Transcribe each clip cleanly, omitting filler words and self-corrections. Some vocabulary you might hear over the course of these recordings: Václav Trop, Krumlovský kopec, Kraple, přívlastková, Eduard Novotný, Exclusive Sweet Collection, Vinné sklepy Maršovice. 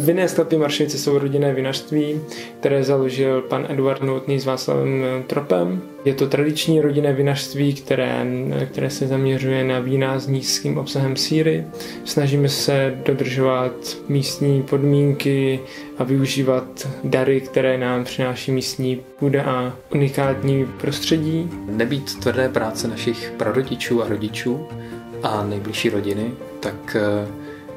Vinné sklepy Maršovice jsou rodinné vinařství, které založil pan Eduard Novotný s Václavem Tropem. Je to tradiční rodinné vinařství, které se zaměřuje na vína s nízkým obsahem síry. Snažíme se dodržovat místní podmínky a využívat dary, které nám přináší místní půda a unikátní prostředí. Nebýt tvrdé práce našich prarodičů a rodičů a nejbližší rodiny, tak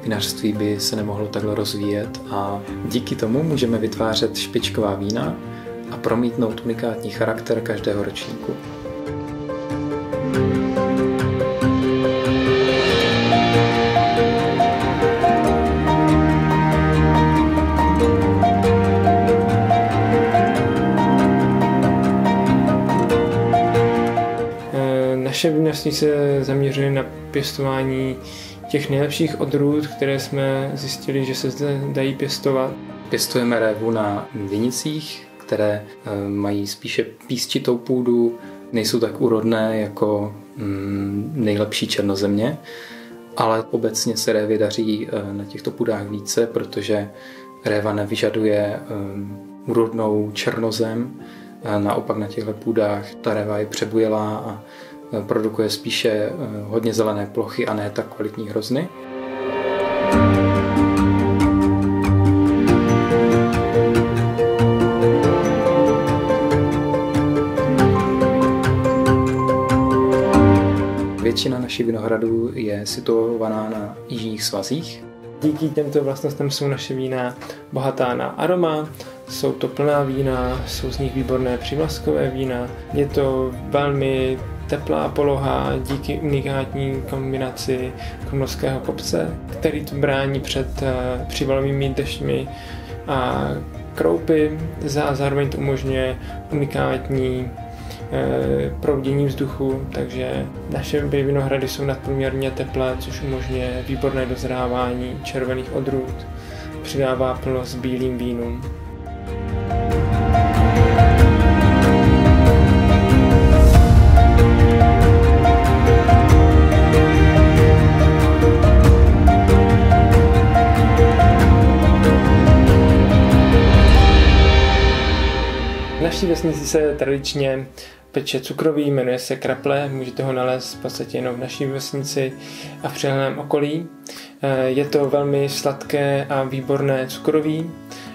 vinařství by se nemohlo takhle rozvíjet a díky tomu můžeme vytvářet špičková vína a promítnout unikátní charakter každého ročníku. Naše vinařství se zaměřuje na pěstování těch nejlepších odrůd, které jsme zjistili, že se zde dají pěstovat. Pěstujeme révu na vinicích, které mají spíše písčitou půdu, nejsou tak úrodné jako nejlepší černozemě, ale obecně se révy daří na těchto půdách více, protože réva nevyžaduje úrodnou černozem, naopak na těchto půdách ta réva je přebujelá a produkuje spíše hodně zelené plochy a ne tak kvalitní hrozny. Většina našich vinohradů je situovaná na jižních svazích. Díky těmto vlastnostem jsou naše vína bohatá na aroma, jsou to plná vína, jsou z nich výborné přívlaskové vína. Je to velmi teplá poloha díky unikátní kombinaci Krumlovského kopce, který to brání před přívalovými dešťmi a kroupy, a zároveň to umožňuje unikátní proudění vzduchu, takže naše vinohrady jsou nadprůměrně teplé, což umožňuje výborné dozrávání červených odrůd, přidává plnost bílým vínům. V naší vesnici se tradičně peče cukroví, jmenuje se Kraple, můžete ho nalézt v podstatě jenom v naší vesnici a v přilehlém okolí. Je to velmi sladké a výborné cukroví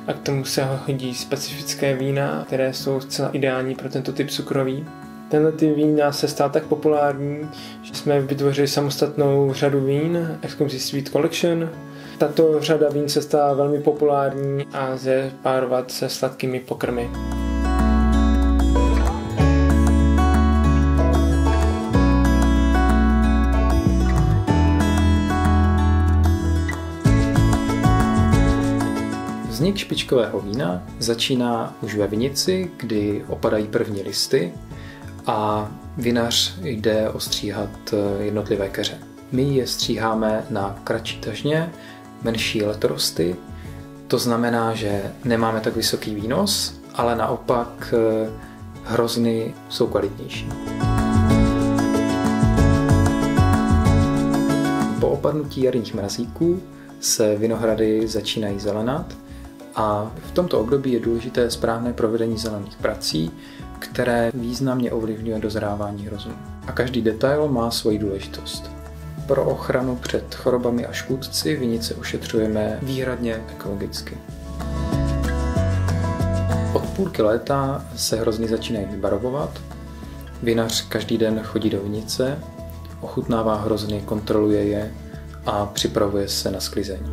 a k tomu se hodí specifické vína, které jsou zcela ideální pro tento typ cukroví. Tenhle typ vína se stál tak populární, že jsme vytvořili samostatnou řadu vín, Exclusive Sweet Collection. Tato řada vín se stala velmi populární a lze párovat se sladkými pokrmy. Vznik špičkového vína začíná už ve vinici, kdy opadají první listy a vinař jde ostříhat jednotlivé keře. My je stříháme na kratší tažně, menší letorosty, to znamená, že nemáme tak vysoký výnos, ale naopak hrozny jsou kvalitnější. Po opadnutí jarních mrazíků se vinohrady začínají zelenat a v tomto období je důležité správné provedení zelených prací, které významně ovlivňuje dozrávání hroznů. A každý detail má svoji důležitost. Pro ochranu před chorobami a škůdci vinice ošetřujeme výhradně ekologicky. Od půlky léta se hrozny začínají vybarvovat. Vinař každý den chodí do vinice, ochutnává hrozny, kontroluje je a připravuje se na sklizení.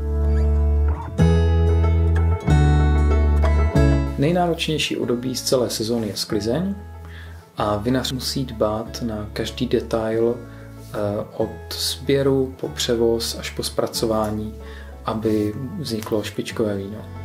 Nejnáročnější období z celé sezóny je sklizeň a vinař musí dbát na každý detail od sběru po převoz až po zpracování, aby vzniklo špičkové víno.